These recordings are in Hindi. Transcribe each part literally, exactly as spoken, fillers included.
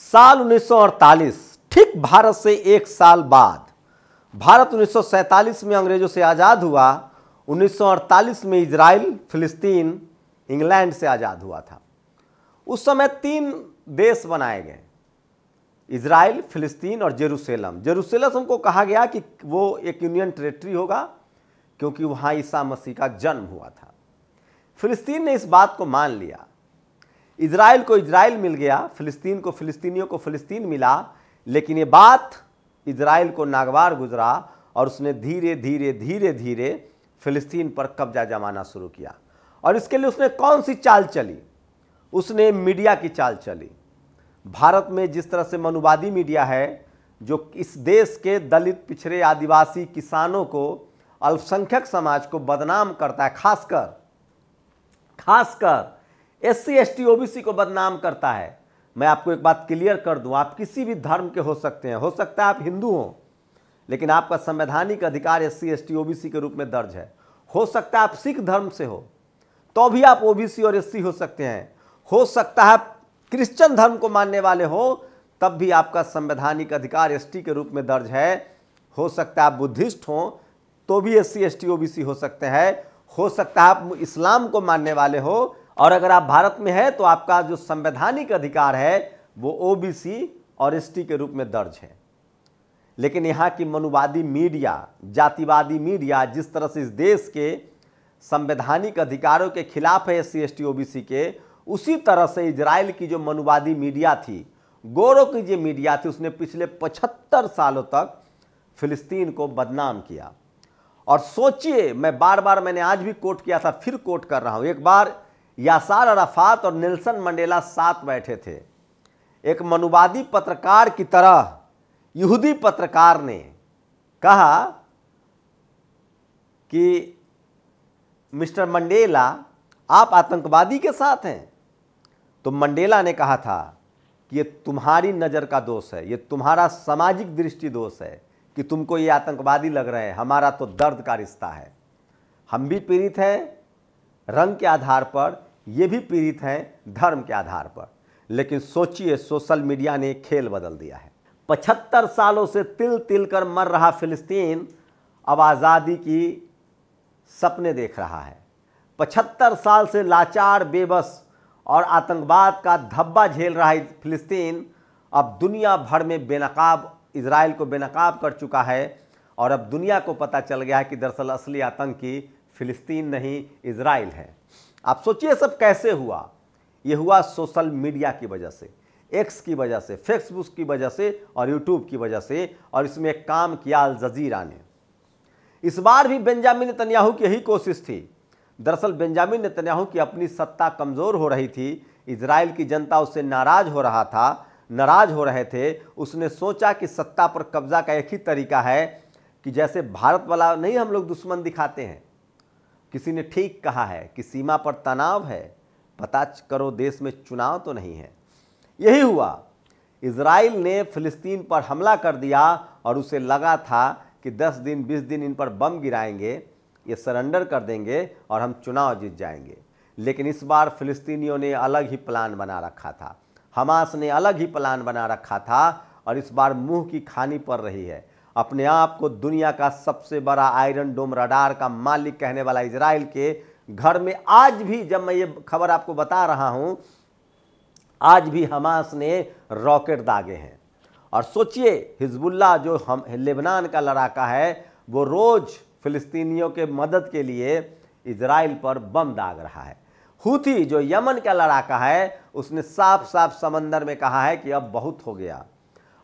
साल उन्नीस सौ अड़तालीस, ठीक भारत से एक साल बाद, भारत उन्नीस सौ सैंतालीस में अंग्रेजों से आज़ाद हुआ। उन्नीस सौ अड़तालीस में इजराइल, फिलिस्तीन, इंग्लैंड से आज़ाद हुआ था। उस समय तीन देश बनाए गए, इजराइल, फिलिस्तीन और जेरूसलम। जेरूसलम को कहा गया कि वो एक यूनियन टेरेटरी होगा क्योंकि वहाँ ईसा मसीह का जन्म हुआ था। फिलिस्तीन ने इस बात को मान लिया, इजराइल को इजराइल मिल गया, फिलिस्तीन को फिलिस्तीनियों को फिलिस्तीन मिला, लेकिन ये बात इजराइल को नागवार गुजरा और उसने धीरे धीरे धीरे धीरे फिलिस्तीन पर कब्जा जमाना शुरू किया। और इसके लिए उसने कौन सी चाल चली? उसने मीडिया की चाल चली। भारत में जिस तरह से मनुवादी मीडिया है, जो इस देश के दलित, पिछड़े, आदिवासी, किसानों को, अल्पसंख्यक समाज को बदनाम करता है, खासकर खासकर S C S T O B C को बदनाम करता है। मैं आपको एक बात क्लियर कर दूं, आप किसी भी धर्म के हो सकते हैं, हो सकता है आप हिंदू हों लेकिन आपका संवैधानिक अधिकार S C S T O B C के रूप में दर्ज है। हो सकता है आप सिख धर्म से हो तो भी आप ओ बी सी और एस सी हो सकते हैं। हो सकता है आप क्रिश्चियन धर्म को मानने वाले हो तब भी आपका संवैधानिक अधिकार एस टी के रूप में दर्ज है। हो सकता है आप बुद्धिस्ट हों तो भी S C S T O B C हो सकते हैं। हो सकता है आप इस्लाम को मानने वाले हो, और अगर आप भारत में हैं तो आपका जो संवैधानिक अधिकार है वो ओबीसी और एसटी के रूप में दर्ज है। लेकिन यहाँ की मनुवादी मीडिया, जातिवादी मीडिया जिस तरह से इस देश के संवैधानिक अधिकारों के खिलाफ है, एससी एसटी ओबीसी के, उसी तरह से इजराइल की जो मनुवादी मीडिया थी, गोरों की जो मीडिया थी, उसने पिछले पचहत्तर सालों तक फिलिस्तीन को बदनाम किया। और सोचिए, मैं बार बार मैंने आज भी कोट किया था, फिर कोट कर रहा हूँ। एक बार यासार अराफात और नेल्सन मंडेला साथ बैठे थे। एक मनुवादी पत्रकार की तरह यहूदी पत्रकार ने कहा कि मिस्टर मंडेला, आप आतंकवादी के साथ हैं। तो मंडेला ने कहा था कि ये तुम्हारी नज़र का दोष है, ये तुम्हारा सामाजिक दृष्टि दोष है कि तुमको ये आतंकवादी लग रहे हैं। हमारा तो दर्द का रिश्ता है, हम भी पीड़ित हैं रंग के आधार पर, ये भी पीड़ित हैं धर्म के आधार पर। लेकिन सोचिए, सोशल मीडिया ने खेल बदल दिया है। पचहत्तर सालों से तिल तिल कर मर रहा फिलिस्तीन अब आज़ादी की सपने देख रहा है। पचहत्तर साल से लाचार, बेबस और आतंकवाद का धब्बा झेल रहा है फिलिस्तीन, अब दुनिया भर में बेनकाब, इजराइल को बेनकाब कर चुका है। और अब दुनिया को पता चल गया है कि दरअसल असली आतंकी फिलिस्तीन नहीं, इजराइल है। आप सोचिए सब कैसे हुआ? ये हुआ सोशल मीडिया की वजह से, एक्स की वजह से, फेसबुक की वजह से और यूट्यूब की वजह से। और इसमें काम किया अल जजीरा ने। इस बार भी बेंजामिन नेतन्याहू की यही कोशिश थी। दरअसल बेंजामिन नेतन्याहू की अपनी सत्ता कमज़ोर हो रही थी, इजराइल की जनता उससे नाराज़ हो रहा था नाराज़ हो रहे थे। उसने सोचा कि सत्ता पर कब्जा का एक ही तरीका है कि जैसे भारत वाला नहीं, हम लोग दुश्मन दिखाते हैं। किसी ने ठीक कहा है कि सीमा पर तनाव है, पता करो देश में चुनाव तो नहीं है। यही हुआ, इजराइल ने फिलिस्तीन पर हमला कर दिया और उसे लगा था कि दस दिन बीस दिन इन पर बम गिराएंगे, ये सरेंडर कर देंगे और हम चुनाव जीत जाएंगे। लेकिन इस बार फिलिस्तीनियों ने अलग ही प्लान बना रखा था, हमास ने अलग ही प्लान बना रखा था। और इस बार मुँह की खानी पड़ रही है। अपने आप को दुनिया का सबसे बड़ा आयरन डोम रडार का मालिक कहने वाला इजराइल के घर में आज भी, जब मैं ये खबर आपको बता रहा हूँ, आज भी हमास ने रॉकेट दागे हैं। और सोचिए, हिजबुल्लाह जो हम लेबनान का लड़ाका है, वो रोज़ फिलिस्तीनियों के मदद के लिए इजराइल पर बम दाग रहा है। हूथी जो यमन का लड़ाका है, उसने साफ साफ समंदर में कहा है कि अब बहुत हो गया,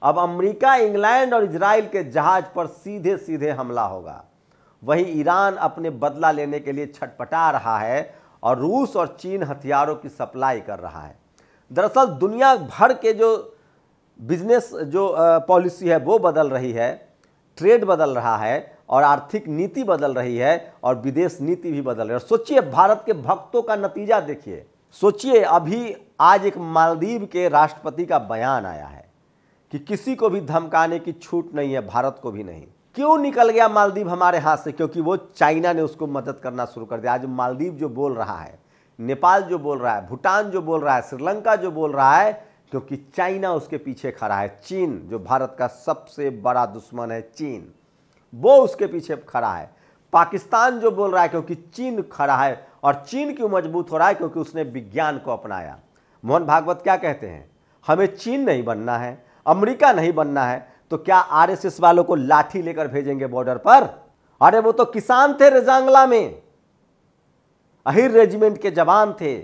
अब अमेरिका, इंग्लैंड और इजराइल के जहाज पर सीधे सीधे हमला होगा। वहीं ईरान अपने बदला लेने के लिए छटपटा रहा है और रूस और चीन हथियारों की सप्लाई कर रहा है। दरअसल दुनिया भर के जो बिजनेस, जो पॉलिसी है वो बदल रही है, ट्रेड बदल रहा है और आर्थिक नीति बदल रही है और विदेश नीति भी बदल रही है। और सोचिए भारत के भक्तों का नतीजा देखिए। सोचिए, अभी आज एक मालदीव के राष्ट्रपति का बयान आया है कि किसी को भी धमकाने की छूट नहीं है, भारत को भी नहीं। क्यों निकल गया मालदीव हमारे हाथ से? क्योंकि वो चाइना ने उसको मदद करना शुरू कर दिया। आज मालदीव जो बोल रहा है, नेपाल जो बोल रहा है, भूटान जो बोल रहा है, श्रीलंका जो बोल रहा है, क्योंकि चाइना उसके पीछे खड़ा है। चीन, जो भारत का सबसे बड़ा दुश्मन है, चीन वो उसके पीछे खड़ा है। पाकिस्तान जो बोल रहा है, क्योंकि चीन खड़ा है। और चीन क्यों मजबूत हो रहा है? क्योंकि उसने विज्ञान को अपनाया। मोहन भागवत क्या कहते हैं? हमें चीन नहीं बनना है, अमेरिका नहीं बनना है। तो क्या आरएसएस वालों को लाठी लेकर भेजेंगे बॉर्डर पर? अरे वो तो किसान थे रजांगला में, अहिर रेजिमेंट के जवान थे,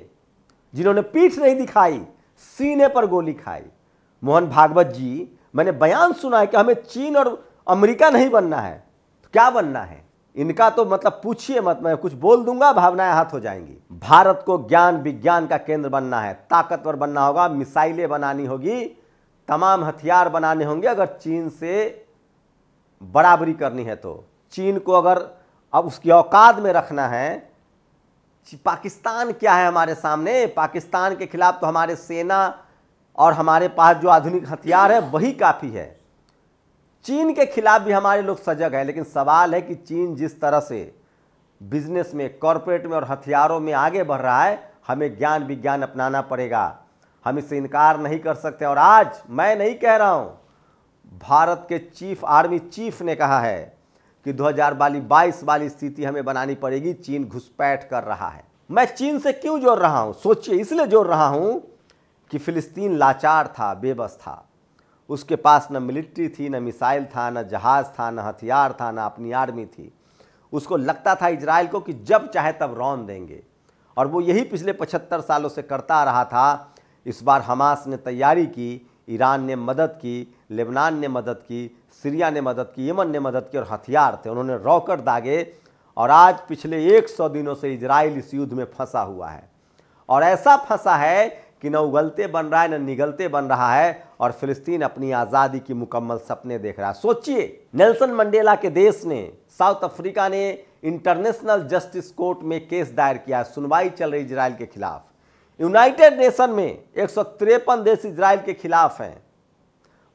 जिन्होंने पीठ नहीं दिखाई, सीने पर गोली खाई। मोहन भागवत जी, मैंने बयान सुना है कि हमें चीन और अमेरिका नहीं बनना है, तो क्या बनना है? इनका तो मतलब पूछिए मत, मैं कुछ बोल दूंगा भावनाएं हाथ हो जाएंगी। भारत को ज्ञान विज्ञान का केंद्र बनना है, ताकतवर बनना होगा, मिसाइलें बनानी होगी, तमाम हथियार बनाने होंगे। अगर चीन से बराबरी करनी है तो चीन को अगर अब उसकी औकात में रखना है। पाकिस्तान क्या है हमारे सामने? पाकिस्तान के खिलाफ तो हमारे सेना और हमारे पास जो आधुनिक हथियार है वही काफ़ी है। चीन के खिलाफ भी हमारे लोग सजग हैं, लेकिन सवाल है कि चीन जिस तरह से बिजनेस में, कॉरपोरेट में और हथियारों में आगे बढ़ रहा है, हमें ज्ञान विज्ञान अपनाना पड़ेगा, हम इससे इनकार नहीं कर सकते। और आज मैं नहीं कह रहा हूँ, भारत के चीफ आर्मी चीफ ने कहा है कि दो हजार बाईस वाली स्थिति हमें बनानी पड़ेगी। चीन घुसपैठ कर रहा है। मैं चीन से क्यों जोड़ रहा हूँ? सोचिए, इसलिए जोड़ रहा हूँ कि फिलिस्तीन लाचार था, बेबस था, उसके पास न मिलिट्री थी, न मिसाइल था, न जहाज़ था, न हथियार था, न अपनी आर्मी थी। उसको लगता था इजराइल को कि जब चाहे तब रौन देंगे, और वो यही पिछले पचहत्तर सालों से करता रहा था। इस बार हमास ने तैयारी की, ईरान ने मदद की, लेबनान ने मदद की, सीरिया ने मदद की, यमन ने मदद की, और हथियार थे, उन्होंने रॉकेट दागे। और आज पिछले एक सौ दिनों से इजराइल इस युद्ध में फंसा हुआ है, और ऐसा फंसा है कि न उगलते बन रहा है, न निगलते बन रहा है, और फिलिस्तीन अपनी आज़ादी की मुकम्मल सपने देख रहा है। सोचिए, नेल्सन मंडेला के देश ने, साउथ अफ्रीका ने इंटरनेशनल जस्टिस कोर्ट में केस दायर किया है, सुनवाई चल रही इजराइल के खिलाफ। यूनाइटेड नेशन में एक सौ तिरपन देश इजराइल के खिलाफ हैं।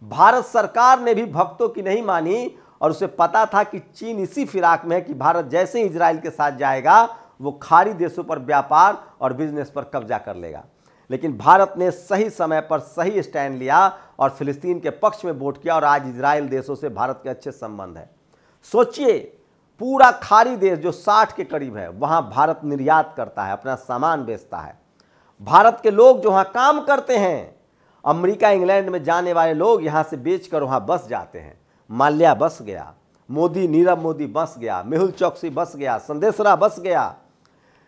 भारत सरकार ने भी भक्तों की नहीं मानी, और उसे पता था कि चीन इसी फिराक में है कि भारत जैसे ही इजराइल के साथ जाएगा, वो खाड़ी देशों पर व्यापार और बिजनेस पर कब्जा कर लेगा। लेकिन भारत ने सही समय पर सही स्टैंड लिया और फिलिस्तीन के पक्ष में वोट किया, और आज इजराइल देशों से भारत के अच्छे संबंध है। सोचिए, पूरा खाड़ी देश जो साठ के करीब है, वहाँ भारत निर्यात करता है, अपना सामान बेचता है। भारत के लोग जो वहाँ काम करते हैं, अमेरिका इंग्लैंड में जाने वाले लोग यहाँ से बेचकर वहाँ बस जाते हैं। माल्या बस गया, मोदी, नीरव मोदी बस गया, मेहुल चौकसी बस गया, संदेशरा बस गया।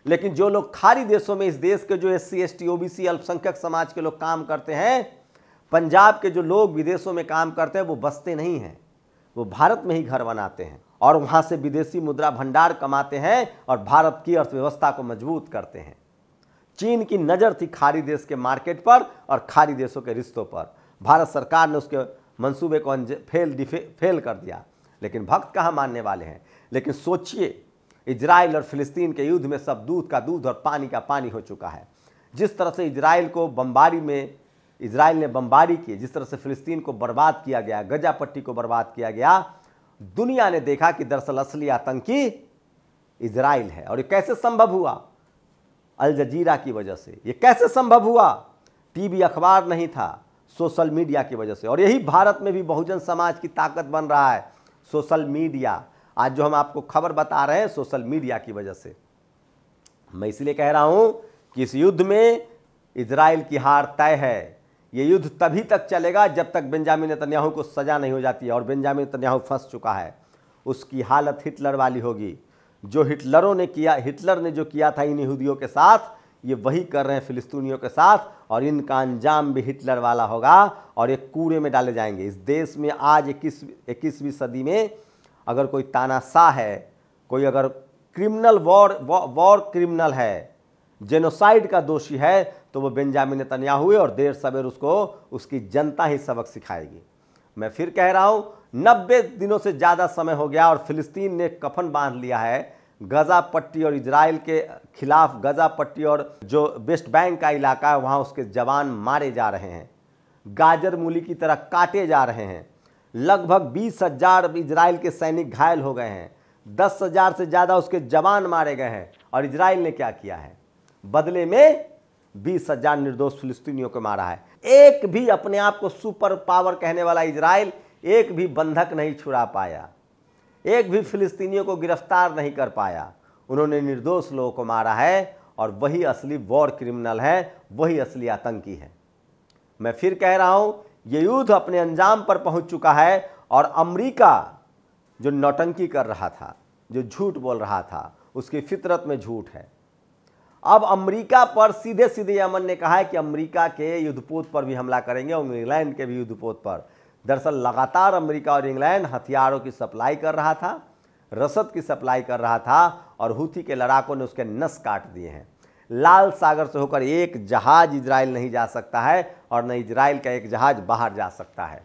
लेकिन जो लोग खाड़ी देशों में, इस देश के जो S C S T O B C अल्पसंख्यक समाज के लोग काम करते हैं, पंजाब के जो लोग विदेशों में काम करते हैं, वो बसते नहीं हैं, वो भारत में ही घर बनाते हैं और वहाँ से विदेशी मुद्रा भंडार कमाते हैं और भारत की अर्थव्यवस्था को मजबूत करते हैं। चीन की नज़र थी खाड़ी देश के मार्केट पर और खाड़ी देशों के रिश्तों पर। भारत सरकार ने उसके मंसूबे को फेल डिफे फेल कर दिया, लेकिन भक्त कहाँ मानने वाले हैं। लेकिन सोचिए, इजराइल और फिलिस्तीन के युद्ध में सब दूध का दूध और पानी का पानी हो चुका है। जिस तरह से इजराइल को बमबारी में इजराइल ने बमबारी की, जिस तरह से फिलिस्तीन को बर्बाद किया गया, गजा पट्टी को बर्बाद किया गया, दुनिया ने देखा कि दरअसल असली आतंकी इजराइल है। और ये कैसे संभव हुआ? अल जजीरा की वजह से। ये कैसे संभव हुआ? टीवी अखबार नहीं था, सोशल मीडिया की वजह से। और यही भारत में भी बहुजन समाज की ताकत बन रहा है, सोशल मीडिया। आज जो हम आपको खबर बता रहे हैं, सोशल मीडिया की वजह से। मैं इसलिए कह रहा हूं कि इस युद्ध में इजराइल की हार तय है। ये युद्ध तभी तक चलेगा जब तक बेंजामिन नेतन्याहू को सजा नहीं हो जाती है, और बेंजामिन नेतन्याहू फंस चुका है। उसकी हालत हिटलर वाली होगी। जो हिटलरों ने किया, हिटलर ने जो किया था इन यहूदियों के साथ, ये वही कर रहे हैं फिलिस्तीनियों के साथ, और इनका अंजाम भी हिटलर वाला होगा, और ये कूड़े में डाले जाएंगे। इस देश में आज इक्कीस इक्कीसवीं सदी में अगर कोई तानाशाह है, कोई अगर क्रिमिनल वॉर वॉर क्रिमिनल है, जेनोसाइड का दोषी है, तो वो बेंजामिन नेतन्याहू हुए, और देर सवेर उसको उसकी जनता ही सबक सिखाएगी। मैं फिर कह रहा हूँ, नब्बे दिनों से ज़्यादा समय हो गया और फिलिस्तीन ने कफन बांध लिया है। गजा पट्टी और इजराइल के खिलाफ, गजा पट्टी और जो वेस्ट बैंक का इलाका है, वहाँ उसके जवान मारे जा रहे हैं, गाजर मूली की तरह काटे जा रहे हैं। लगभग बीस हज़ार इजराइल के सैनिक घायल हो गए हैं, दस हज़ार से ज़्यादा उसके जवान मारे गए हैं। और इजराइल ने क्या किया है? बदले में बीस हजार निर्दोष फिलिस्तीनियों को मारा है। एक भी अपने आप को सुपर पावर कहने वाला इजराइल एक भी बंधक नहीं छुड़ा पाया, एक भी फिलिस्तीनियों को गिरफ्तार नहीं कर पाया। उन्होंने निर्दोष लोगों को मारा है और वही असली वॉर क्रिमिनल है, वही असली आतंकी है। मैं फिर कह रहा हूँ, ये युद्ध अपने अंजाम पर पहुँच चुका है और अमरीका जो नौटंकी कर रहा था, जो झूठ बोल रहा था, उसकी फितरत में झूठ है। अब अमेरिका पर सीधे सीधे यमन ने कहा है कि अमेरिका के युद्धपोत पर भी हमला करेंगे और इंग्लैंड के भी युद्धपोत पर। दरअसल लगातार अमेरिका और इंग्लैंड हथियारों की सप्लाई कर रहा था, रसद की सप्लाई कर रहा था और हूथी के लड़ाकों ने उसके नस काट दिए हैं। लाल सागर से होकर एक जहाज इजराइल नहीं जा सकता है और न इजराइल का एक जहाज बाहर जा सकता है।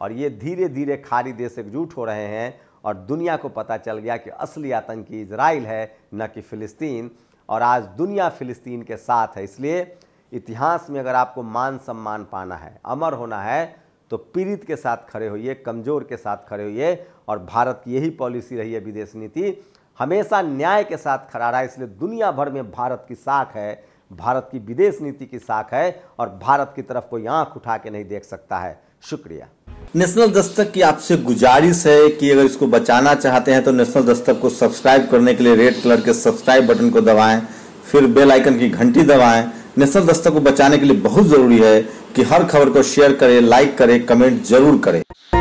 और ये धीरे धीरे खाड़ी देश एकजुट हो रहे हैं और दुनिया को पता चल गया कि असली आतंकी इजराइल है, न कि फ़िलिस्तीन। और आज दुनिया फ़िलिस्तीन के साथ है। इसलिए इतिहास में अगर आपको मान सम्मान पाना है, अमर होना है, तो पीड़ित के साथ खड़े होइए, कमज़ोर के साथ खड़े होइए। और भारत की यही पॉलिसी रही है, विदेश नीति हमेशा न्याय के साथ खड़ा रहा है। इसलिए दुनिया भर में भारत की साख है, भारत की विदेश नीति की साख है और भारत की तरफ कोई आँख उठा के नहीं देख सकता है। शुक्रिया। नेशनल दस्तक की आपसे गुजारिश है कि अगर इसको बचाना चाहते हैं तो नेशनल दस्तक को सब्सक्राइब करने के लिए रेड कलर के सब्सक्राइब बटन को दबाएं, फिर बेल आइकन की घंटी दबाएं। नेशनल दस्तक को बचाने के लिए बहुत ज़रूरी है कि हर खबर को शेयर करें, लाइक करें, कमेंट जरूर करें।